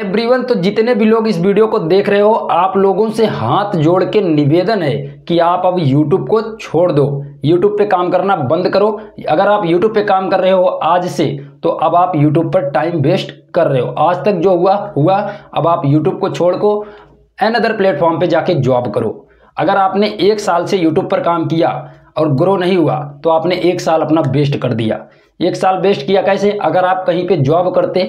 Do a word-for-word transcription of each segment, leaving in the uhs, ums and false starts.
Everyone, तो जितने भी लोग इस वीडियो को देख रहे हो, आप लोगों से हाथ जोड़ के निवेदन है कि आप अब यूट्यूब को छोड़ दो, यूट्यूब पे काम करना बंद करो। अगर आप यूट्यूब पे काम कर रहे हो आज से, तो अब आप यूट्यूब पर टाइम वेस्ट कर रहे हो। आज तक जो हुआ हुआ, अब आप यूट्यूब को छोड़ को अनदर प्लेटफॉर्म पे जाके जॉब करो। अगर आपने एक साल से यूट्यूब पर काम किया और ग्रो नहीं हुआ, तो आपने एक साल अपना वेस्ट कर दिया। एक साल वेस्ट किया कैसे? अगर आप कहीं पे जॉब करते,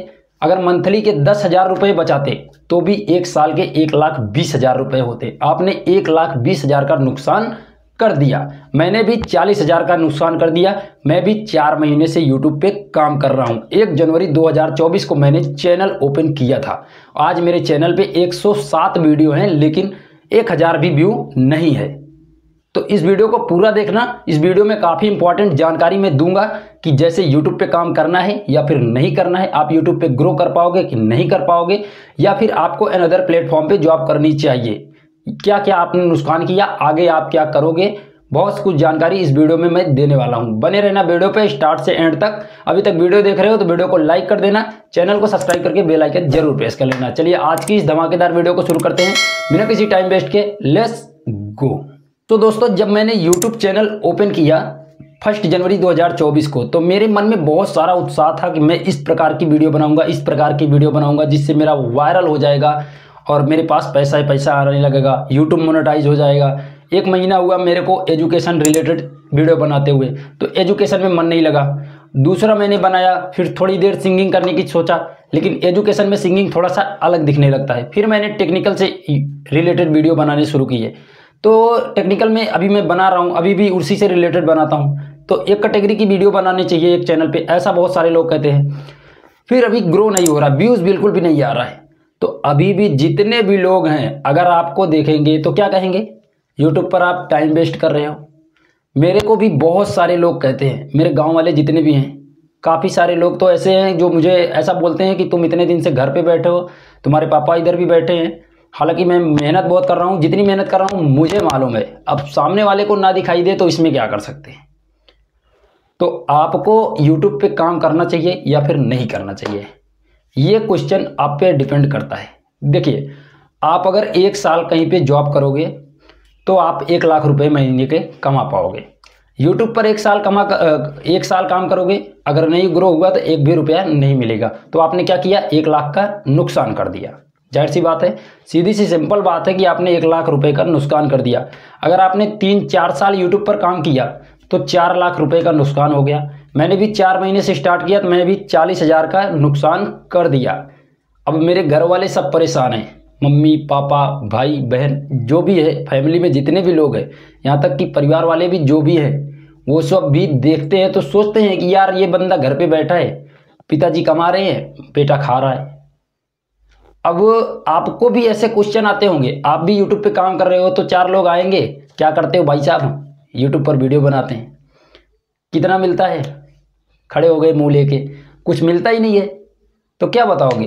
अगर मंथली के दस हज़ार रुपये बचाते, तो भी एक साल के एक लाख बीस हज़ार रुपये होते। आपने एक लाख बीस हज़ार का नुकसान कर दिया। मैंने भी चालीस हज़ार का नुकसान कर दिया। मैं भी चार महीने से यूट्यूब पे काम कर रहा हूँ। एक जनवरी दो हज़ार चौबीस को मैंने चैनल ओपन किया था। आज मेरे चैनल पे एक सौ सात वीडियो हैं, लेकिन एक हज़ार भी व्यू नहीं है। तो इस वीडियो को पूरा देखना। इस वीडियो में काफ़ी इंपॉर्टेंट जानकारी मैं दूंगा कि जैसे यूट्यूब पे काम करना है या फिर नहीं करना है, आप यूट्यूब पे ग्रो कर पाओगे कि नहीं कर पाओगे, या फिर आपको अनदर प्लेटफॉर्म पे जॉब करनी चाहिए, क्या क्या आपने नुकसान किया, आगे आप क्या करोगे। बहुत कुछ जानकारी इस वीडियो में मैं देने वाला हूँ। बने रहना वीडियो पे स्टार्ट से एंड तक। अभी तक वीडियो देख रहे हो तो वीडियो को लाइक कर देना, चैनल को सब्सक्राइब करके बेल आइकन जरूर प्रेस कर लेना। चलिए आज की इस धमाकेदार वीडियो को शुरू करते हैं बिना किसी टाइम वेस्ट के। Let's go. तो दोस्तों, जब मैंने यूट्यूब चैनल ओपन किया फर्स्ट जनवरी दो हज़ार चौबीस को, तो मेरे मन में बहुत सारा उत्साह था कि मैं इस प्रकार की वीडियो बनाऊंगा, इस प्रकार की वीडियो बनाऊंगा जिससे मेरा वायरल हो जाएगा और मेरे पास पैसा ही पैसा आने लगेगा, यूट्यूब मोनेटाइज हो जाएगा। एक महीना हुआ मेरे को एजुकेशन रिलेटेड वीडियो बनाते हुए, तो एजुकेशन में मन नहीं लगा। दूसरा मैंने बनाया, फिर थोड़ी देर सिंगिंग करने की सोचा, लेकिन एजुकेशन में सिंगिंग थोड़ा सा अलग दिखने लगता है। फिर मैंने टेक्निकल से रिलेटेड वीडियो बनाने शुरू किए, तो टेक्निकल में अभी मैं बना रहा हूँ, अभी भी उसी से रिलेटेड बनाता हूँ। तो एक कैटेगरी की वीडियो बनानी चाहिए एक चैनल पे, ऐसा बहुत सारे लोग कहते हैं। फिर अभी ग्रो नहीं हो रहा, व्यूज़ बिल्कुल भी नहीं आ रहा है। तो अभी भी जितने भी लोग हैं, अगर आपको देखेंगे तो क्या कहेंगे? यूट्यूब पर आप टाइम वेस्ट कर रहे हो। मेरे को भी बहुत सारे लोग कहते हैं, मेरे गाँव वाले जितने भी हैं, काफ़ी सारे लोग तो ऐसे हैं जो मुझे ऐसा बोलते हैं कि तुम इतने दिन से घर पर बैठे हो, तुम्हारे पापा इधर भी बैठे हैं। हालांकि मैं मेहनत बहुत कर रहा हूँ, जितनी मेहनत कर रहा हूँ मुझे मालूम है। अब सामने वाले को ना दिखाई दे तो इसमें क्या कर सकते हैं। तो आपको यूट्यूब पे काम करना चाहिए या फिर नहीं करना चाहिए, ये क्वेश्चन आप पे डिपेंड करता है। देखिए, आप अगर एक साल कहीं पे जॉब करोगे तो आप एक लाख रुपए महीने के कमा पाओगे। यूट्यूब पर एक साल कमा एक साल काम करोगे, अगर नहीं ग्रो हुआ तो एक भी रुपया नहीं मिलेगा। तो आपने क्या किया? एक लाख का नुकसान कर दिया। जाहिर सी बात है, सीधी सी सिंपल बात है कि आपने एक लाख रुपए का नुकसान कर दिया। अगर आपने तीन चार साल यूट्यूब पर काम किया तो चार लाख रुपए का नुकसान हो गया। मैंने भी चार महीने से स्टार्ट किया तो मैंने भी चालीस हज़ार का नुकसान कर दिया। अब मेरे घर वाले सब परेशान हैं, मम्मी पापा भाई बहन जो भी है, फैमिली में जितने भी लोग हैं, यहाँ तक कि परिवार वाले भी जो भी हैं, वो सब भी देखते हैं तो सोचते हैं कि यार ये बंदा घर पर बैठा है, पिताजी कमा रहे हैं, बेटा खा रहा है। अब आपको भी ऐसे क्वेश्चन आते होंगे, आप भी यूट्यूब पे काम कर रहे हो तो चार लोग आएंगे, क्या करते हो भाई साहब? यूट्यूब पर वीडियो बनाते हैं। कितना मिलता है? खड़े हो गए मुंह लेके, कुछ मिलता ही नहीं है तो क्या बताओगे।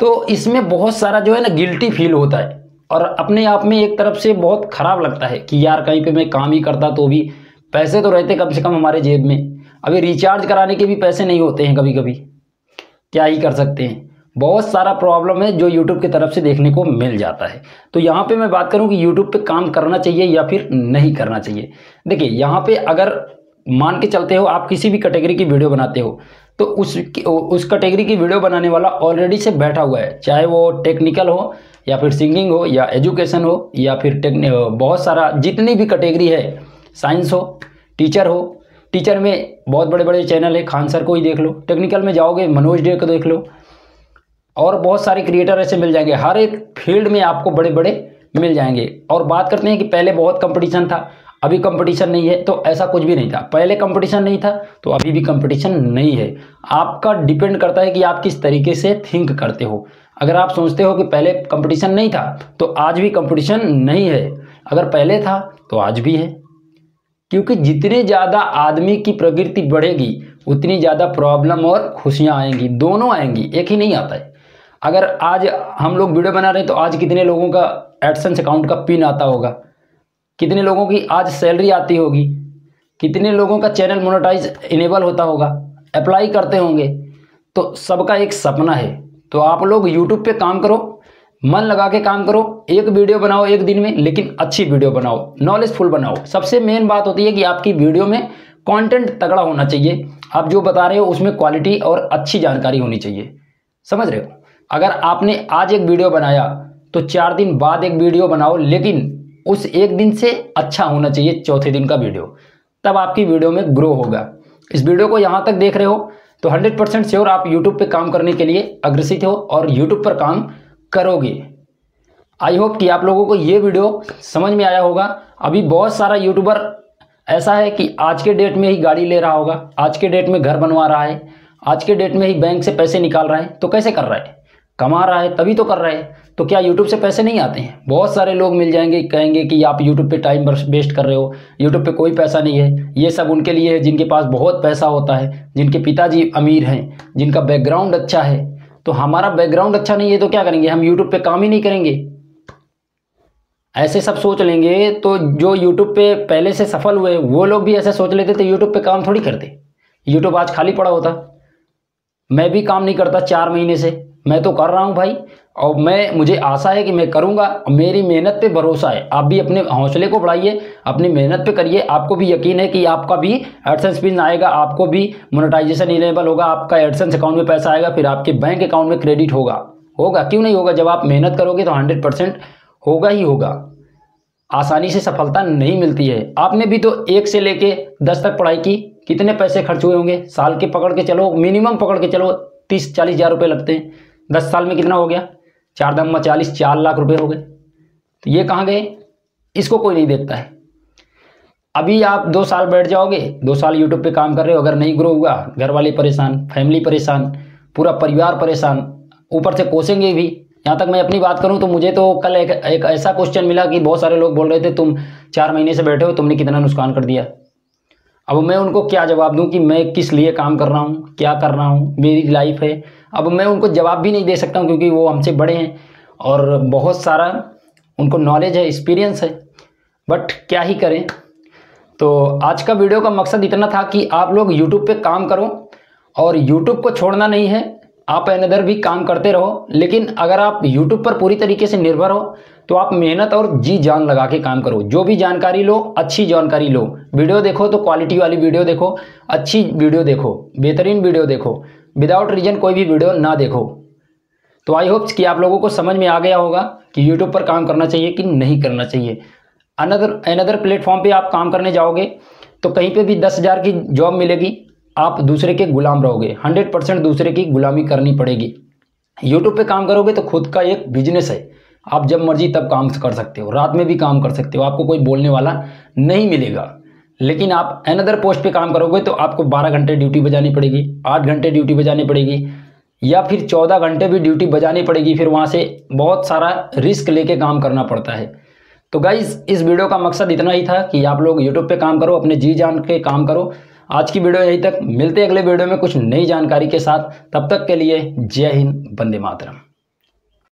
तो इसमें बहुत सारा जो है ना गिल्टी फील होता है और अपने आप में एक तरफ से बहुत ख़राब लगता है कि यार कहीं पर मैं काम ही करता तो भी पैसे तो रहते कम से कम हमारे जेब में। अभी रिचार्ज कराने के भी पैसे नहीं होते हैं कभी कभी, क्या ही कर सकते हैं। बहुत सारा प्रॉब्लम है जो यूट्यूब की तरफ से देखने को मिल जाता है। तो यहाँ पे मैं बात करूँ कि यूट्यूब पे काम करना चाहिए या फिर नहीं करना चाहिए। देखिए, यहाँ पे अगर मान के चलते हो आप किसी भी कैटेगरी की वीडियो बनाते हो, तो उस उस कैटेगरी की वीडियो बनाने वाला ऑलरेडी से बैठा हुआ है, चाहे वो टेक्निकल हो या फिर सिंगिंग हो या एजुकेशन हो या फिर बहुत सारा जितनी भी कैटेगरी है, साइंस हो, टीचर हो। टीचर में बहुत बड़े बड़े चैनल है, खान सर को ही देख लो। टेक्निकल में जाओगे मनोज डे को देख लो, और बहुत सारे क्रिएटर ऐसे मिल जाएंगे। हर एक फील्ड में आपको बड़े बड़े मिल जाएंगे। और बात करते हैं कि पहले बहुत कंपटीशन था, अभी कंपटीशन नहीं है, तो ऐसा कुछ भी नहीं था। पहले कंपटीशन नहीं था तो अभी भी कंपटीशन नहीं है। आपका डिपेंड करता है कि आप किस तरीके से थिंक करते हो। अगर आप सोचते हो कि पहले कंपटीशन नहीं था तो आज भी कंपटीशन नहीं है, अगर पहले था तो आज भी है। क्योंकि जितने ज़्यादा आदमी की प्रवृत्ति बढ़ेगी उतनी ज़्यादा प्रॉब्लम और खुशियाँ आएंगी, दोनों आएंगी, एक ही नहीं आता है। अगर आज हम लोग वीडियो बना रहे हैं तो आज कितने लोगों का एडसेंस अकाउंट का पिन आता होगा, कितने लोगों की आज सैलरी आती होगी, कितने लोगों का चैनल मोनेटाइज इनेबल होता होगा, अप्लाई करते होंगे। तो सबका एक सपना है, तो आप लोग यूट्यूब पे काम करो, मन लगा के काम करो, एक वीडियो बनाओ एक दिन में, लेकिन अच्छी वीडियो बनाओ, नॉलेजफुल बनाओ। सबसे मेन बात होती है कि आपकी वीडियो में कंटेंट तगड़ा होना चाहिए, आप जो बता रहे हो उसमें क्वालिटी और अच्छी जानकारी होनी चाहिए, समझ रहे हो। अगर आपने आज एक वीडियो बनाया तो चार दिन बाद एक वीडियो बनाओ, लेकिन उस एक दिन से अच्छा होना चाहिए चौथे दिन का वीडियो, तब आपकी वीडियो में ग्रो होगा। इस वीडियो को यहाँ तक देख रहे हो तो हंड्रेड परसेंट श्योर आप यूट्यूब पे काम करने के लिए अग्रसित हो और यूट्यूब पर काम करोगे। आई होप कि आप लोगों को ये वीडियो समझ में आया होगा। अभी बहुत सारा यूट्यूबर ऐसा है कि आज के डेट में ही गाड़ी ले रहा होगा, आज के डेट में घर बनवा रहा है, आज के डेट में ही बैंक से पैसे निकाल रहा है। तो कैसे कर रहा है? कमा रहा है तभी तो कर रहा है। तो क्या यूट्यूब से पैसे नहीं आते हैं? बहुत सारे लोग मिल जाएंगे, कहेंगे कि आप यूट्यूब पे टाइम वेस्ट कर रहे हो, यूट्यूब पे कोई पैसा नहीं है। ये सब उनके लिए है जिनके पास बहुत पैसा होता है, जिनके पिताजी अमीर हैं, जिनका बैकग्राउंड अच्छा है। तो हमारा बैकग्राउंड अच्छा नहीं है तो क्या करेंगे? हम यूट्यूब पे काम ही नहीं करेंगे, ऐसे सब सोच लेंगे। तो जो यूट्यूब पे पहले से सफल हुए वो लोग भी ऐसे सोच लेते तो यूट्यूब पे काम थोड़ी करते। यूट्यूब आज खाली पड़ा होता, मैं भी काम नहीं करता चार महीने से। मैं तो कर रहा हूं भाई, और मैं मुझे आशा है कि मैं करूंगा, मेरी मेहनत पे भरोसा है। आप भी अपने हौसले को बढ़ाइए, अपनी मेहनत पे करिए। आपको भी यकीन है कि आपका भी एडसेंस पिन आएगा, आपको भी मोनेटाइजेशन इनेबल होगा, आपका एडसेंस अकाउंट में पैसा आएगा, फिर आपके बैंक अकाउंट में क्रेडिट होगा। होगा क्यों नहीं होगा? जब आप मेहनत करोगे तो हंड्रेड परसेंट होगा ही होगा। आसानी से सफलता नहीं मिलती है। आपने भी तो एक से लेके दस तक पढ़ाई की, कितने पैसे खर्च हुए होंगे? साल के पकड़ के चलो, मिनिमम पकड़ के चलो तीस चालीस हज़ार रुपये लगते हैं। दस साल में कितना हो गया? चार दम्मा चालीस, चार लाख रुपए हो गए। तो ये कहाँ गए? इसको कोई नहीं देखता है। अभी आप दो साल बैठ जाओगे, दो साल यूट्यूब पे काम कर रहे हो, अगर नहीं ग्रो हुआ घर वाले परेशान, फैमिली परेशान, पूरा परिवार परेशान, ऊपर से कोसेंगे भी। यहाँ तक मैं अपनी बात करूँ तो मुझे तो कल एक, एक ऐसा क्वेश्चन मिला कि बहुत सारे लोग बोल रहे थे तुम चार महीने से बैठे हो, तुमने कितना नुकसान कर दिया। अब मैं उनको क्या जवाब दूं कि मैं किस लिए काम कर रहा हूं, क्या कर रहा हूं, मेरी लाइफ है। अब मैं उनको जवाब भी नहीं दे सकता हूं क्योंकि वो हमसे बड़े हैं और बहुत सारा उनको नॉलेज है, एक्सपीरियंस है, बट क्या ही करें। तो आज का वीडियो का मकसद इतना था कि आप लोग यूट्यूब पे काम करो और यूट्यूब को छोड़ना नहीं है, आप अनदर भी काम करते रहो। लेकिन अगर आप यूट्यूब पर पूरी तरीके से निर्भर हो तो आप मेहनत और जी जान लगा के काम करो। जो भी जानकारी लो अच्छी जानकारी लो, वीडियो देखो तो क्वालिटी वाली वीडियो देखो, अच्छी वीडियो देखो, बेहतरीन वीडियो देखो, विदाउट रीजन कोई भी वीडियो ना देखो। तो आई होप्स कि आप लोगों को समझ में आ गया होगा कि यूट्यूब पर काम करना चाहिए कि नहीं करना चाहिए। अनदर अनदर प्लेटफॉर्म पर आप काम करने जाओगे तो कहीं पर भी दस हज़ार की जॉब मिलेगी, आप दूसरे के गुलाम रहोगे, हंड्रेड परसेंट दूसरे की गुलामी करनी पड़ेगी। यूट्यूब पे काम करोगे तो खुद का एक बिजनेस है, आप जब मर्जी तब काम कर सकते हो, रात में भी काम कर सकते हो, आपको कोई बोलने वाला नहीं मिलेगा। लेकिन आप अनदर पोस्ट पे काम करोगे तो आपको बारह घंटे ड्यूटी बजानी पड़ेगी, आठ घंटे ड्यूटी बजानी पड़ेगी, या फिर चौदह घंटे भी ड्यूटी बजानी पड़ेगी। फिर वहाँ से बहुत सारा रिस्क लेके काम करना पड़ता है। तो गाइज़, इस वीडियो का मकसद इतना ही था कि आप लोग यूट्यूब पर काम करो, अपने जी जान के काम करो। आज की वीडियो यहीं तक, मिलते हैं अगले वीडियो में कुछ नई जानकारी के साथ। तब तक के लिए जय हिंद, वंदे मातरम।